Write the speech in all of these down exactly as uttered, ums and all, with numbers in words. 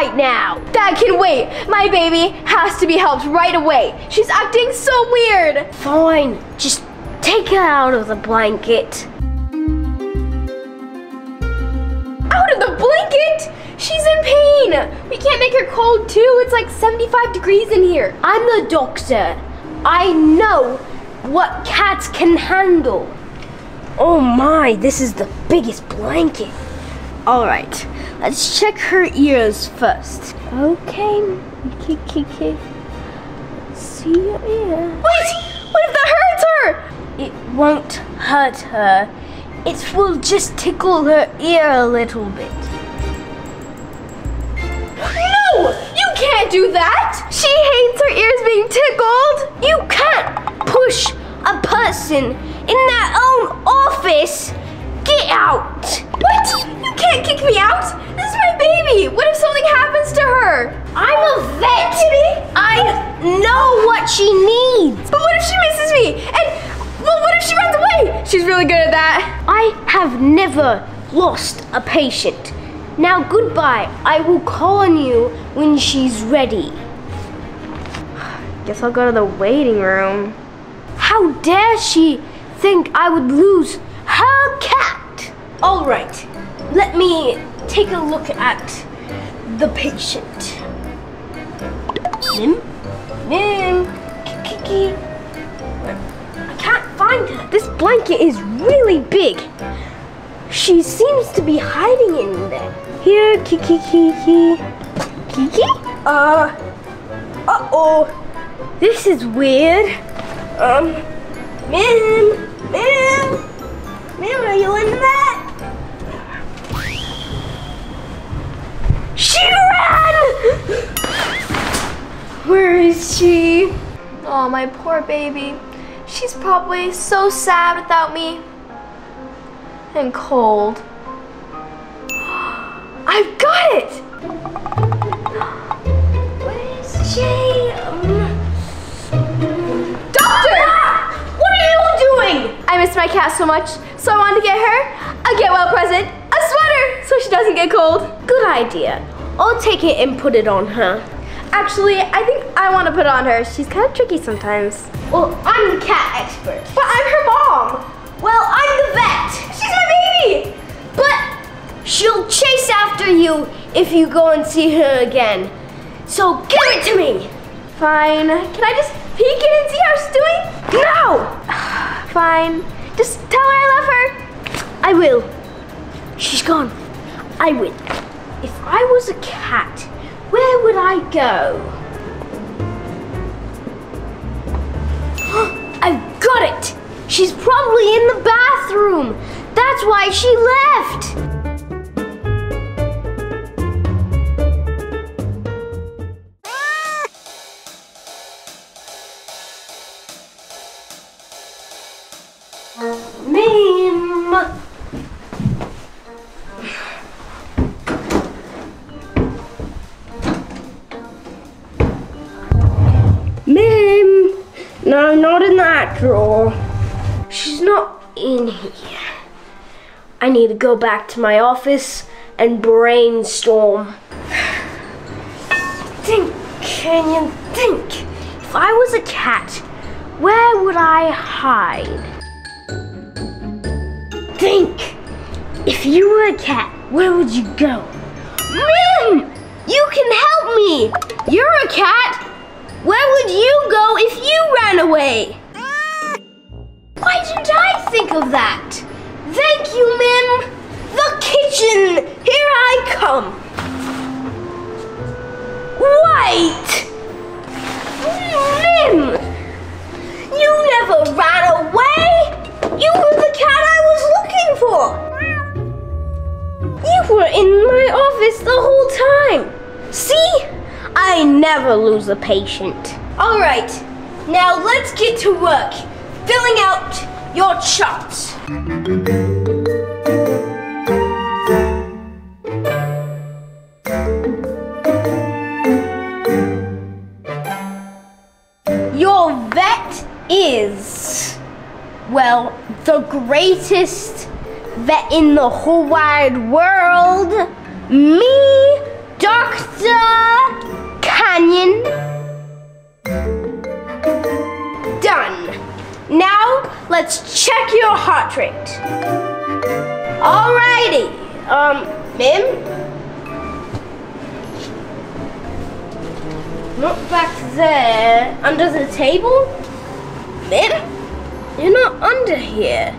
right now. That can wait. My baby has to be helped right away. She's acting so weird. Fine, just take her out of the blanket. Out of the blanket? She's in pain. We can't make her cold too. It's like seventy-five degrees in here. I'm the doctor. I know what cats can handle. Oh my, this is the biggest blanket. All right, let's check her ears first. Okay, Kiki, let's see your ear. Wait, what if that hurts her? It won't hurt her. It will just tickle her ear a little bit. No, you can't do that. She hates her ears being tickled. You can't push a person in their own office. Get out. What? You can't kick me out. This is my baby. What if something happens to her? I'm a vet. I know what she needs. But what if she misses me? And well, what if she runs away? She's really good at that. I have never lost a patient. Now goodbye. I will call on you when she's ready. Guess I'll go to the waiting room. How dare she think I would lose her cat? All right, let me take a look at the patient. Mim? Mim? Kiki? I can't find her. This blanket is really big. She seems to be hiding in there. Here, Kiki, Kiki. Kiki? Uh, uh-oh. This is weird. Um, Mim, Mim, Mim, are you in that? She ran! Where is she? Oh, my poor baby. She's probably so sad without me. And cold. I've got it! Where is she? Um, Doctor! Ah! What are you doing? I missed my cat so much, so I wanted to get her a get well present, a sweater, so she doesn't get cold. Good idea. I'll take it and put it on her. Actually, I think I want to put it on her. She's kind of tricky sometimes. Well, I'm the cat expert. But I'm her mom. Well, I'm the vet. She's my baby. But she'll chase after you if you go and see her again. So give it to me. Fine. Can I just peek in and see how she's doing? No. Fine. Just tell her I love her. I will. She's gone. I will. If I was a cat, where would I go? I've got it. She's probably in the bathroom. That's why she left. Mim. Mim. No, not in that drawer. She's not in here. I need to go back to my office and brainstorm. Think, can you think? If I was a cat, where would I hide? Think, if you were a cat, where would you go? Mim, you can help me. You're a cat. Where would you go if you ran away? Why did I think of that? Thank you, Mim. The kitchen. Here I come. Wait. Mim. You never ran away. You were the cat I was looking for. You were in my office the whole time. See? I never lose a patient. All right. Now let's get to work. Filling out your charts. Your vet is, well, the greatest vet in the whole wide world. Me, Doctor Canyon. Done. Now let's check your heart rate. Alrighty. Um, Mim. Not back there, under the table? Mim? You're not under here.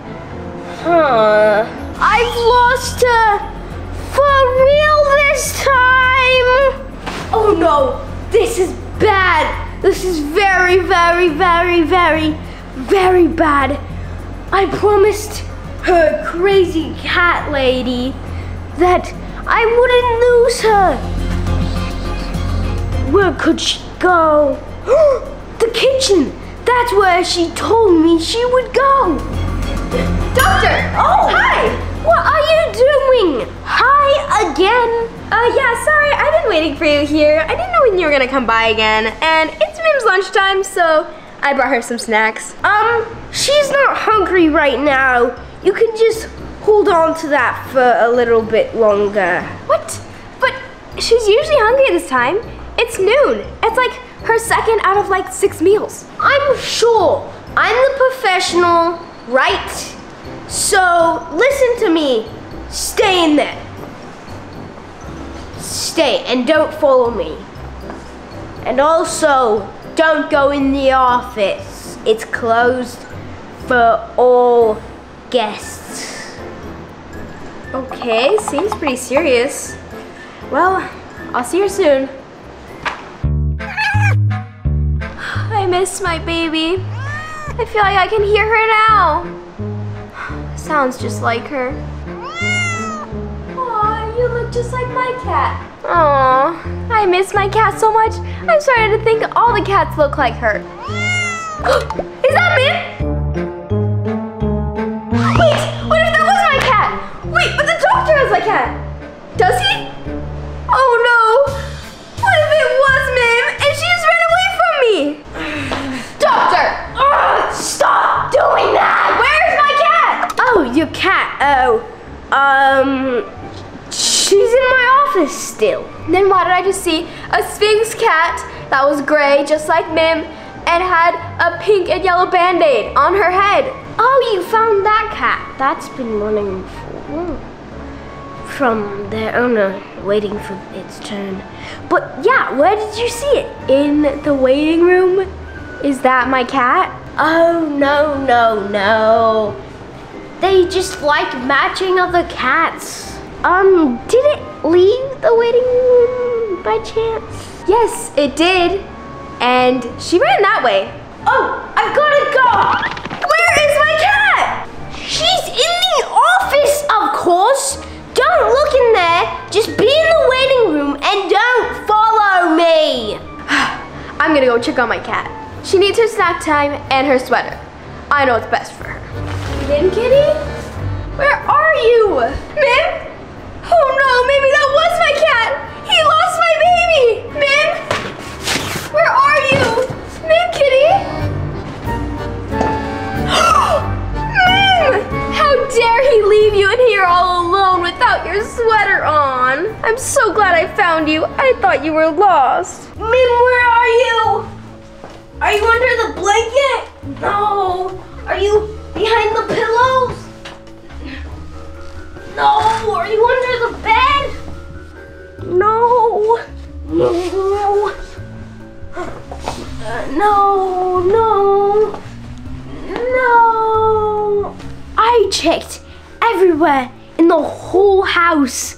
Huh. I've lost her for real this time! Oh no, this is bad. This is very, very, very, very, very bad. I promised her crazy cat lady that I wouldn't lose her. Where could she go? The kitchen! That's where she told me she would go! Doctor! Oh! Hi! What are you doing? Hi again! Uh, yeah, sorry, I've been waiting for you here. I didn't know when you were gonna come by again. And it's Mim's lunchtime, so I brought her some snacks. Um, she's not hungry right now. You can just hold on to that for a little bit longer. What? But she's usually hungry this time. It's noon. It's like her second out of like six meals. I'm sure. I'm the professional, right? So listen to me. Stay in there. Stay and don't follow me. And also, don't go in the office. It's closed for all guests. Okay, seems pretty serious. Well, I'll see you soon. I miss my baby. I feel like I can hear her now. Sounds just like her. Aw, you look just like my cat. Aw, I miss my cat so much. I'm starting to think all the cats look like her. Is that Mim? Wait, what if that was my cat? Wait, but the doctor has my cat. Does he? Oh no. What if it was Mim and she just ran away from me? Doctor! Ugh, stop doing that! Where's my cat? Oh, your cat. Oh, um, she's in my office still. Then why did I just see a Sphinx cat that was gray, just like Mim, and had a pink and yellow band-aid on her head? Oh, you found that cat. That's been running from their owner, waiting for its turn. But yeah, where did you see it? In the waiting room? Is that my cat? Oh, no, no, no. They just like matching other cats. Um, did it leave the waiting room by chance? Yes, it did. And she ran that way. Oh, I've gotta go. Where is my cat? She's in the office, of course. Don't look in there. Just be in the waiting room and don't follow me. I'm gonna go check on my cat. She needs her snack time and her sweater. I know what's best for her. Mim, kitty? Where are you? Mim? Oh no, maybe that was my cat. He lost my baby. Mim? Where are you? Mim, kitty? Mim! How dare he leave you in here all alone without your sweater on? I'm so glad I found you. I thought you were lost. Mim, where are you? Are you under the blanket? No. Are you behind the pillows? No. Are you under the bed? No. No. Uh, no, no, no. I checked everywhere in the whole house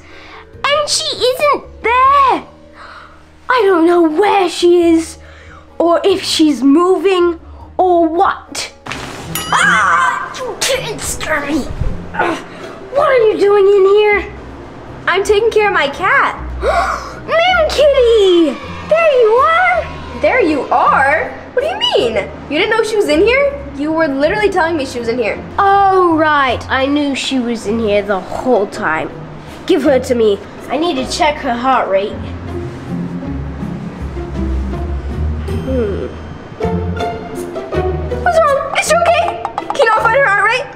and she isn't there. I don't know where she is, or if she's moving, or what. Ah! You can't scare me! What are you doing in here? I'm taking care of my cat. Mim, kitty! There you are! There you are? What do you mean? You didn't know she was in here? You were literally telling me she was in here. Oh, right. I knew she was in here the whole time. Give her to me. I need to check her heart rate. Hmm. What's wrong? Is she okay? Can you not find her heart rate?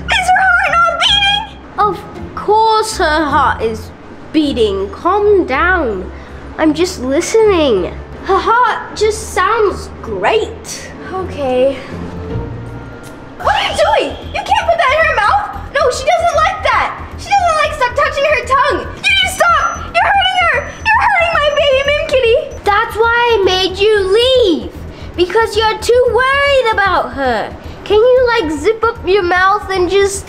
Is her heart not beating? Of course her heart is beating. Calm down. I'm just listening. Haha, it just sounds great. Okay. What are you doing? You can't put that in her mouth. No, she doesn't like that. She doesn't like stop touching her tongue. You need to stop. You're hurting her. You're hurting my baby Mim kitty. That's why I made you leave. Because you're too worried about her. Can you like zip up your mouth and just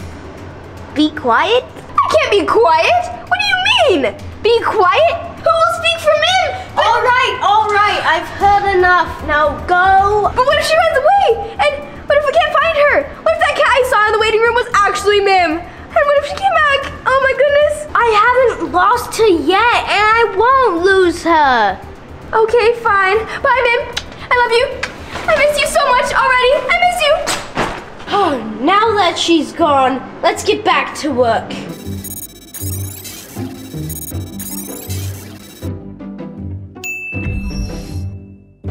be quiet? I can't be quiet. What do you mean? Be quiet? Who will speak for Mim? All right, all right. I've heard enough. Now go. But what if she runs away? And what if we can't find her? What if that cat I saw in the waiting room was actually Mim? And what if she came back? Oh my goodness. I haven't lost her yet and I won't lose her. Okay, fine. Bye, Mim. I love you. I miss you so much already. I miss you. Oh, now that she's gone, let's get back to work.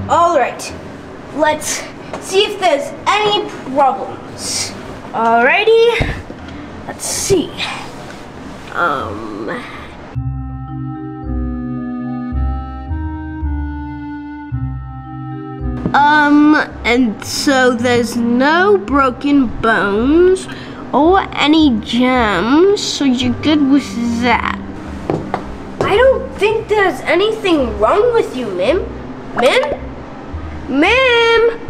All right, let's see if there's any problems. Alrighty. Let's see. Um. Um, and so there's no broken bones or any gems, so you're good with that. I don't think there's anything wrong with you, Mim. Mim? Mim!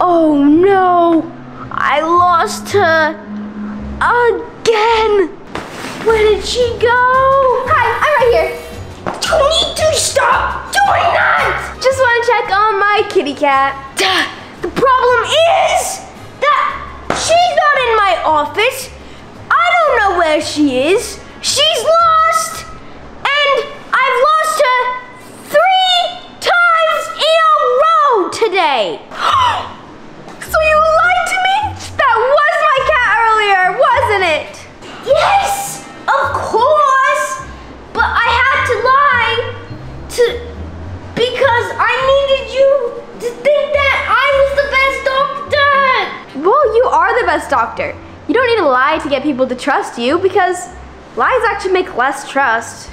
Oh no, I lost her. Again! Where did she go? Hi, I'm right here. You need to stop doing that! Just want to check on my kitty cat. Duh. The problem is that she's not in my office. I don't know where she is. She's lost! And I've lost her three times in a row today. So you lied to me? That was my cat earlier, wasn't it? Yes, of course. But I had to lie to because I needed you to think that I was the best doctor. Well, you are the best doctor. You don't need to lie to get people to trust you because lies actually make less trust.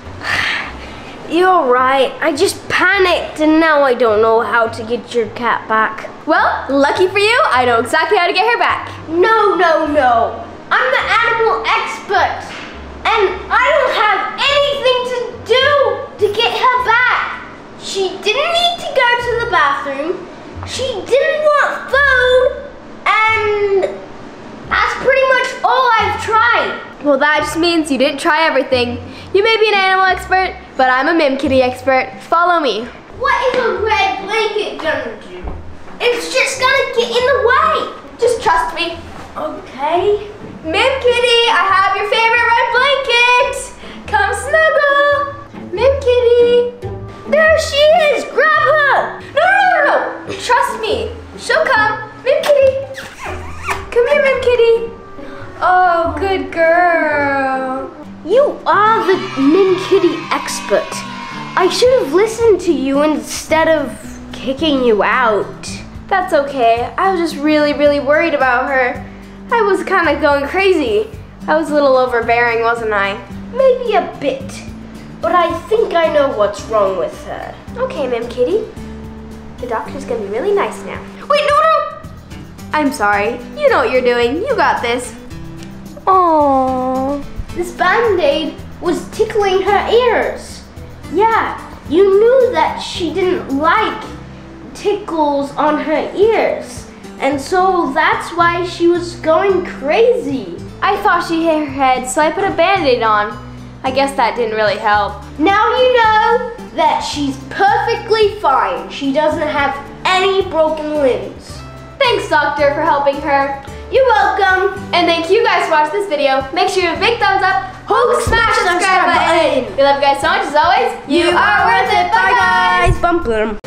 You're right. I just panicked and now I don't know how to get your cat back. Well, lucky for you, I know exactly how to get her back. No, no, no. I'm the animal expert and I don't have anything to do to get her back. She didn't need to go to the bathroom. She didn't want food and that's pretty much all I've tried. Well, that just means you didn't try everything. You may be an animal expert, but I'm a Mim kitty expert. Follow me. What is a red blanket gonna do? It's just gonna get in the way. Just trust me. Okay. Mim kitty, I have your favorite red blanket. Come snuggle. Mim kitty. There she is. Grab her. No, no, no, no, no. Trust me. She'll come. Mim kitty. Come here, Mim kitty. Oh, good girl. You are the Mim kitty expert. I should have listened to you instead of kicking you out. That's okay. I was just really, really worried about her. I was kind of going crazy. I was a little overbearing, wasn't I? Maybe a bit, but I think I know what's wrong with her. Okay, Mim kitty. The doctor's gonna be really nice now. Wait, no, no! I'm sorry. You know what you're doing. You got this. Aww. This band-aid was tickling her ears. Yeah, you knew that she didn't like tickles on her ears. And so that's why she was going crazy. I thought she hit her head, so I put a band-aid on. I guess that didn't really help. Now you know that she's perfectly fine. She doesn't have any broken limbs. Thanks, doctor, for helping her. You're welcome. And thank you guys for watching this video. Make sure you give a big thumbs up. Hook, smash, subscribe button. We love you guys so much. As always, you, you are worth it. Bye, guys. Bye, guys. Bum, bum.